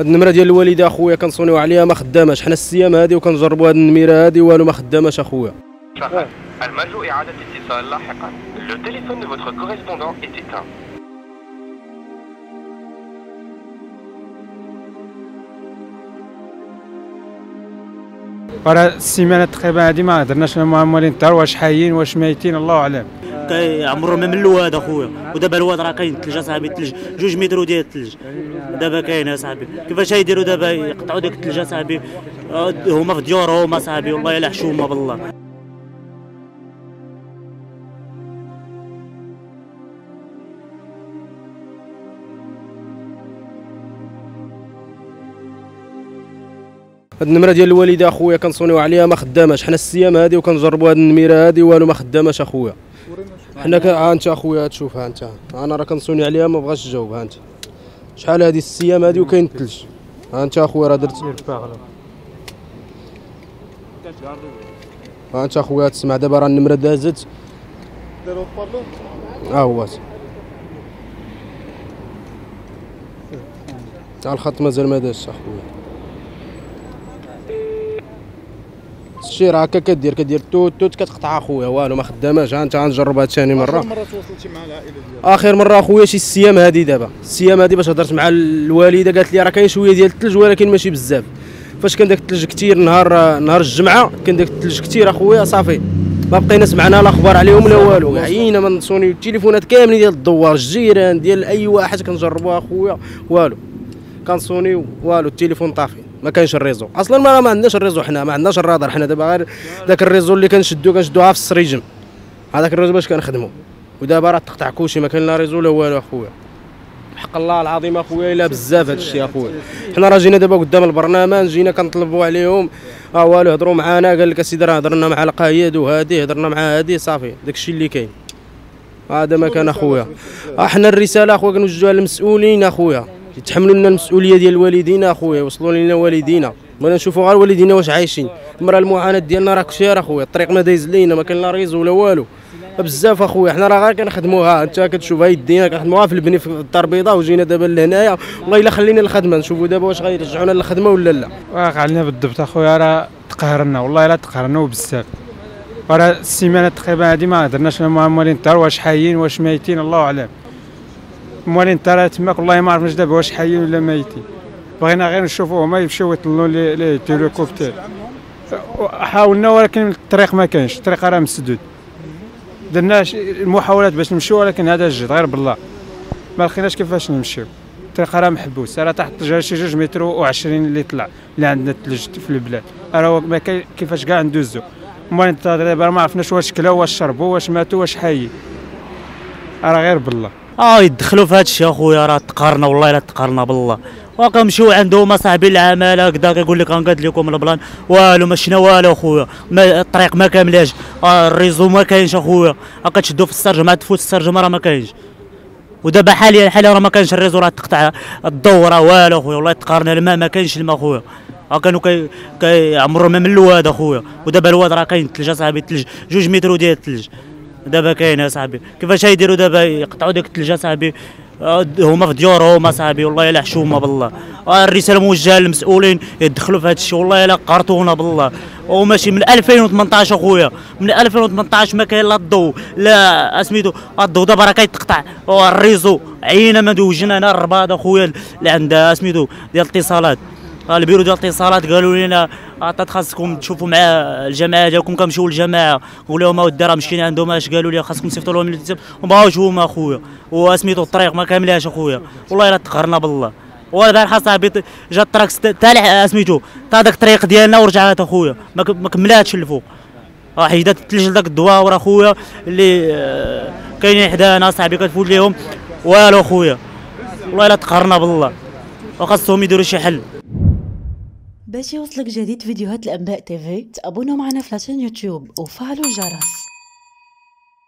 هاد النمره ديال الوالده اخويا كنصونيو عليها ما خداماش، حنا السيام هادي وكنجربوا هاد النمره هادي والو ما خداماش اخويا. فقط المرجو اعاده الاتصال لاحقا، لو تيليفون دو فوتر كوريسبوندون ايت ايتان. راه السيمانه تقريبا هادي ما هضرناش مع موالين الدار، واش حيين واش ميتين الله اعلم. كيعمروا من الواد اخويا، ودابا الواد راه كاين الثلج اصاحبي، الثلج 2 متر ديال الثلج دابا كاين اصاحبي. كيفاش يديروا دابا؟ يقطعوا داك الثلج اصاحبي، هما في ديورهم اصاحبي، والله الا حشومه بالله. هاد النمره ديال الوالده اخويا كنصونيو عليها ما خداماش، حنا السيام هادي وكنجربوا هاد النمره هادي والو ما خداماش اخويا. حنا ها انت اخويا تشوفها انت، انا راه كنصوني عليها ما بغاش نجاوب. ها انت شحال هادي السيام هادي وكاين الثلج. ها انت اخويا راه درت، ها انت اخويا تسمع دابا راه النمره دازت. ها هو تاع الخط مازال ما دازش اخويا. شي راه هكا كدير توت توت كتقطع اخويا والو ما خداماش. ها انت غنجربها ثاني مره. اخر مره تواصلتي مع العائله ديالك؟ اخر مره اخويا شي السيام هذه، دابا السيام هذه باش هضرت مع الوالده قالت لي راه كاين شويه ديال الثلج ولكن ماشي بزاف. فاش كان داك الثلج كثير نهار الجمعه كان داك الثلج كثير اخويا صافي ما بقينا سمعنا لا اخبار عليهم لا والو، عيينا من سوني التليفونات كاملين ديال الدوار الجيران ديال اي واحد كنجربوها اخويا والو، كنسونيو والو التليفون طافي ما كاينش الريزو اصلا، ما عندناش الريزو، حنا ما عندناش الرادار، حنا دابا غير داك الريزو اللي كنشدوها في السريجم، هذاك الريزو باش كنخدموا. ودابا راه تقطع كلشي ما كاين لا ريزو لا والو اخويا، بحق الله العظيم اخويا الا بزاف هذا الشيء اخويا. حنا راه جينا دابا قدام البرنامج جينا كنطلبوا عليهم والو هضروا معنا، قال لك اسيدي راه هضرنا مع القايد وهادي هضرنا مع هادي صافي داك الشيء اللي كاين هذا ما كان اخويا. احنا الرساله اخويا كنوجهوها للمسؤولين اخويا، يتحملوا لنا المسؤوليه ديال والدينا اخويا، يوصلوا لنا والدينا، بغينا نشوفوا غير والدينا واش عايشين، المراه المعاناه ديالنا راه كثير اخويا، الطريق ما دايز لينا ما كاين لا ريزو ولا والو بزاف اخويا. حنا راه غير كنخدموها انت كتشوفها يدينا كنخدموها في البني في الدار البيضاء، وجينا دابا لهنايا والله الا خلينا الخدمه نشوفوا دابا واش غيرجعونا للخدمه ولا لا. واقع علينا بالضبط اخويا راه تقهرنا والله الا تقهرنا وبزاف، راه السيمانه تقريبا هذه ما هضرناش مع موالين الدار واش حيين واش ميتين الله اعلم. موالين الدار تماك والله ما عرفناش دابا واش حيين ولا ميتين، بغينا غير نشوفوهم يمشيو يطلوا لي تيليكوبتر، حاولنا ولكن الطريق ما كانش، الطريق راه مسدود، درنا المحاولات باش نمشيو ولكن هذا الجد غير بالله ما لقيناش كيفاش نمشيو، الطريق راه محبوس راه تحت الثلج شي 2 متر و20 اللي طلع اللي عندنا الثلج في البلاد، راه ما كاين كيفاش كاع ندوزو. موالين الدار دابا ما عرفناش واش كلاو واش شربوا واش ماتوا واش حيين، راه غير بالله. يدخلوا في هذا الشيء اخويا راه تقهرنا والله الا تقهرنا بالله، وكنمشيو عندهم اصاحبي العماله هكذا كيقول لك غنقاد لكم البلان والو ما شفنا والو اخويا، الطريق ما كاملاش، الريزو ما كاينش اخويا، كتشدوا في السرجم عاد تفوت السرجم راه ما كاينش، ودابا حاليا راه ما كاينش الريزو راه تقطع الضو راه والو اخويا والله تقهرنا، الماء ما كاينش الماء اخويا، كانوا كيعمروا من الواد اخويا، ودابا الواد راه كاين الثلج اصاحبي، الثلج 2 متر ديال الثلج دابا كاين اصاحبي. كيفاش يديروا دابا؟ يقطعوا داك الثلج اصاحبي، هما في ديورهم اصاحبي، والله الا حشومه بالله. الرساله موجهه للمسؤولين يدخلوا في هذا الشيء والله الا قهرتونا بالله، وماشي من 2018 اخويا، من 2018 ما كاين لا الضو لا اسميتو الضو، دابا راه كيتقطع الريزو، عينا ما دوجنا هنا الرباط اخويا اللي عندها اسميتو ديال الاتصالات، البيرو ديال الاتصالات قالوا لنا عطات خاصكم تشوفوا مع الجماعه ديالكم، كنمشيو للجماعه نقول لهم اودي راه مشينا عندهم اش قالوا لي خاصكم تصيفطوا لهم الواتساب، وماهوش هما اخويا واسميتو الطريق ما كاملاش اخويا والله الا تقهرنا بالله. والبارح اصاحبي جا التراكس تاع اسميتو تاع داك الطريق ديالنا ورجعات اخويا ما كملاتش لفوق، حيدات الثلج لذاك الدواور اخويا اللي كاينين حدانا اصاحبي كتفوت ليهم والو اخويا والله الا تقهرنا بالله، وخاصهم يديروا شي حل. باش يوصلك جديد فيديوهات الأنباء تيفي تابونوا معنا في لاشين يوتيوب وفعلوا الجرس.